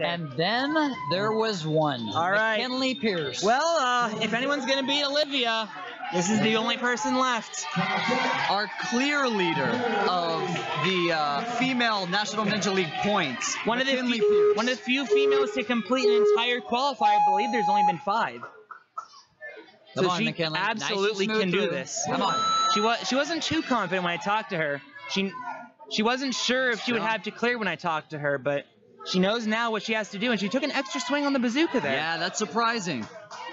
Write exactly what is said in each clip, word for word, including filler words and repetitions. And then there was one. All right. McKinley Pierce. Well, uh, if anyone's going to beat Olivia, this is the only person left. Our clear leader of the uh, female National Ninja League points. One of, the few, one of the few females to complete an entire qualifier. I believe there's only been five. Come so on, she McKinley. absolutely nice can do through. this. Come on. She, wa she wasn't too confident when I talked to her. She, she wasn't sure if she Strong. would have declared when I talked to her, but she knows now what she has to do, and she took an extra swing on the bazooka there. Yeah, that's surprising.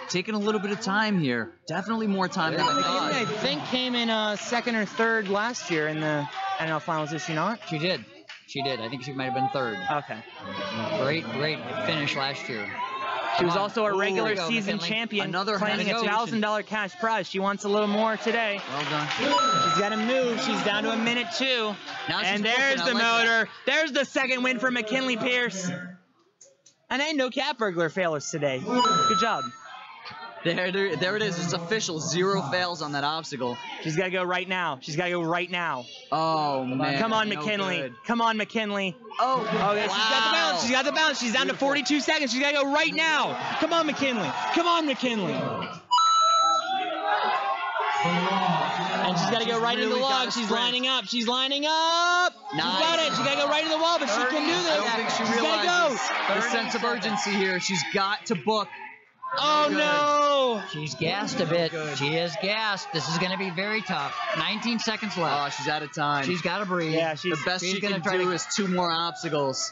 Taking a little bit of time here. Definitely more time yeah, than I thought. I think came in uh, second or third last year in the N L Finals, did she not? She did. She did. I think she might have been third. Okay. Great, great finish last year. She Come was on. also a regular Ooh, season McKinley. champion, Another claiming a one thousand dollar cash prize. She wants a little more today. Well done. She's got to move. She's down to a minute two. Now and there's the like motor. That. There's the second win for McKinley Pierce. And ain't no cat burglar failures today. Good job. There, there, there it is. It's official. Zero fails on that obstacle. She's got to go right now. She's got to go right now. Oh, man. Come on, McKinley. No Come on, McKinley. Oh, oh yeah, wow. She's got the balance. She's got the balance. She's down Beautiful. to forty-two seconds. She's got to go right now. Come on, McKinley. Come on, McKinley. And she's got to go right really into the log. She's lining up. She's lining up. Nice. She's got it. She's got to go right into the wall, but she can do this. I don't think she she's realizes go. the sense of urgency here. She's got to book. Oh, no! She's gassed a bit. She is gassed. This is going to be very tough. nineteen seconds left. Oh, she's out of time. She's got to breathe. Yeah, she's, the best she's she can do to... is two more obstacles.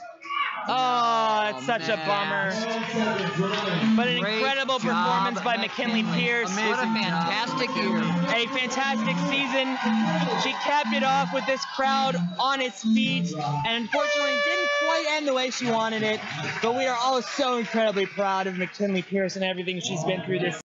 Oh, it's oh, such man. a bummer. But an Great incredible job, performance by McKinley, McKinley Pierce. Amazing. What a fantastic year. A fantastic season. She capped it off with this crowd on its feet, and unfortunately didn't quite end the way she wanted it. But we are all so incredibly proud of McKinley Pierce and everything she's been through this season.